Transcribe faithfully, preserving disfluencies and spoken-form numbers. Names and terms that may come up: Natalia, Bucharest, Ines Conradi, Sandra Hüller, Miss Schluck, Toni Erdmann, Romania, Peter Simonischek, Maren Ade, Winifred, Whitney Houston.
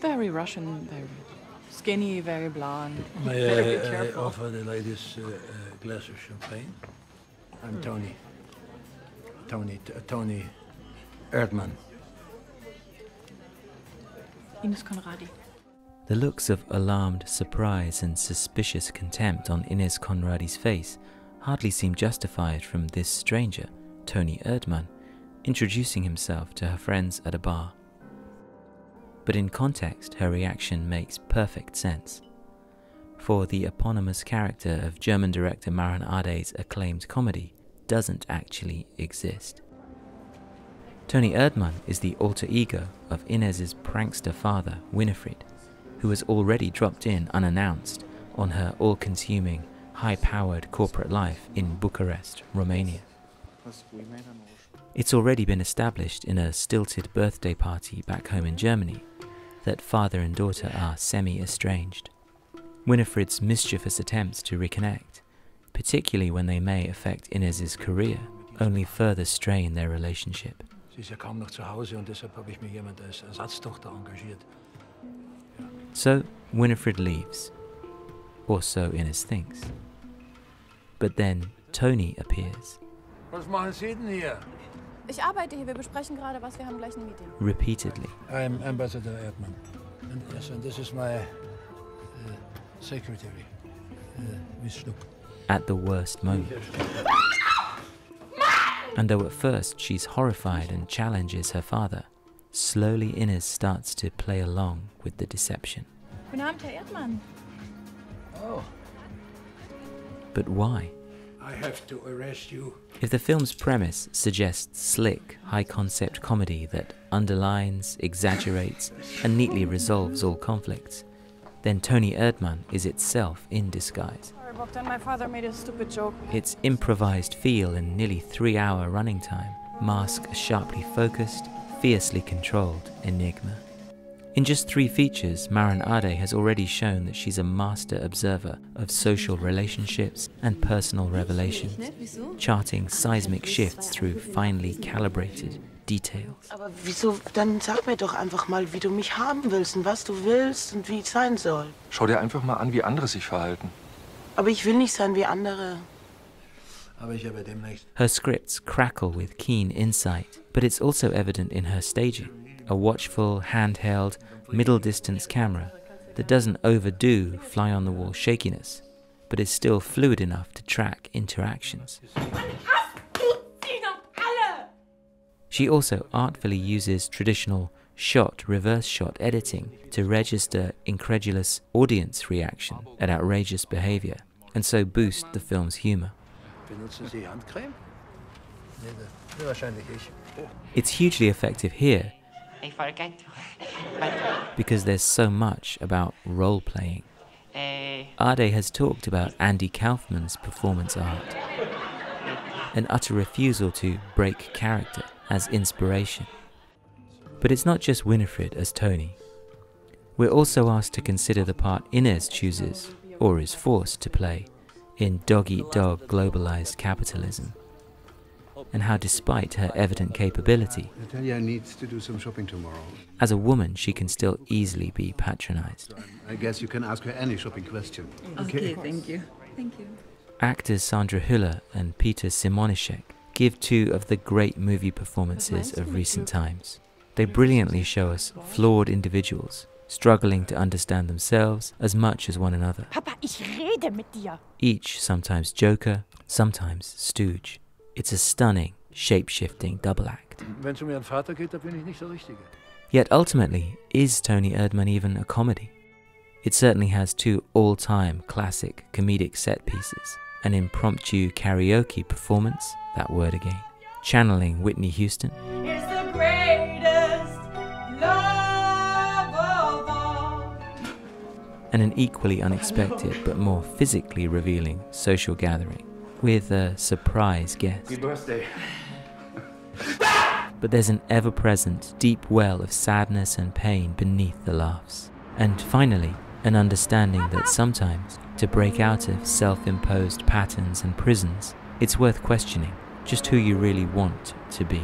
Very Russian, very skinny, very blonde. May very I, careful. I offer the ladies uh, a glass of champagne? I'm mm. Toni. Toni, uh, Toni Erdmann. Ines Conradi. The looks of alarmed surprise and suspicious contempt on Ines Conradi's face hardly seem justified from this stranger, Toni Erdmann, introducing himself to her friends at a bar. But in context, her reaction makes perfect sense. For the eponymous character of German director Maren Ade's acclaimed comedy doesn't actually exist. Toni Erdmann is the alter ego of Ines's prankster father, Winifred, who has already dropped in unannounced on her all-consuming, high-powered corporate life in Bucharest, Romania. It's already been established in a stilted birthday party back home in Germany that father and daughter are semi-estranged. Winifred's mischievous attempts to reconnect, particularly when they may affect Ines's career, only further strain their relationship. So Winifred leaves, or so Ines thinks. But then Toni appears. Was machen Sie denn hier? Ich arbeite hier. Wir besprechen gerade, was wir haben gleich ein Meeting. Repeatedly. I'm Ambassador Erdmann, and yes, and this is my uh, secretary, uh, Miss Schluck. At the worst moment. And though at first she's horrified and challenges her father, slowly Ines starts to play along with the deception. Guten Abend, Herr Erdmann. Oh. But why? I have to arrest you. If the film's premise suggests slick, high-concept comedy that underlines, exaggerates, and neatly resolves all conflicts, then Toni Erdmann is itself in disguise. Sorry, Bob, then my father made a stupid joke. Its improvised feel and nearly three-hour running time mask a sharply focused, fiercely controlled enigma. In just three features, Maren Ade has already shown that she's a master observer of social relationships and personal revelations, charting seismic shifts through finely calibrated details. Aber wieso? Dann sag mir doch einfach mal, wie du mich haben willst und was du willst und wie ich sein soll. Schau dir einfach mal an, wie andere sich verhalten. Aber ich will nicht sein wie andere. Her scripts crackle with keen insight, but it's also evident in her staging, a watchful, handheld, middle-distance camera that doesn't overdo fly-on-the-wall shakiness, but is still fluid enough to track interactions. She also artfully uses traditional shot, reverse shot editing to register incredulous audience reaction at outrageous behavior, and so boost the film's humor. It's hugely effective here because there's so much about role-playing. Ade has talked about Andy Kaufman's performance art, an utter refusal to break character as inspiration. But it's not just Winifred as Toni. We're also asked to consider the part Ines chooses, or is forced to play, in dog-eat-dog globalized capitalism, and how despite her evident capability, Natalia needs to do some shopping tomorrow. As a woman, she can still easily be patronized. I guess you can ask her any shopping question. Okay, okay, thank you. Thank you. Actors Sandra Hüller and Peter Simonischek give two of the great movie performances of recent times. They brilliantly show us flawed individuals, struggling to understand themselves as much as one another. Papa, ich rede mit dir. Each sometimes joker, sometimes stooge. It's a stunning, shape-shifting double act. Wenn es um ihren Vater geht, da bin ich nicht der Richtige. Yet ultimately, is Toni Erdmann even a comedy? It certainly has two all-time classic comedic set pieces, an impromptu karaoke performance, that word again, channeling Whitney Houston, and an equally unexpected but more physically revealing social gathering with a surprise guest. Happy birthday. But there's an ever-present deep well of sadness and pain beneath the laughs. And finally, an understanding that sometimes, to break out of self-imposed patterns and prisons, it's worth questioning just who you really want to be.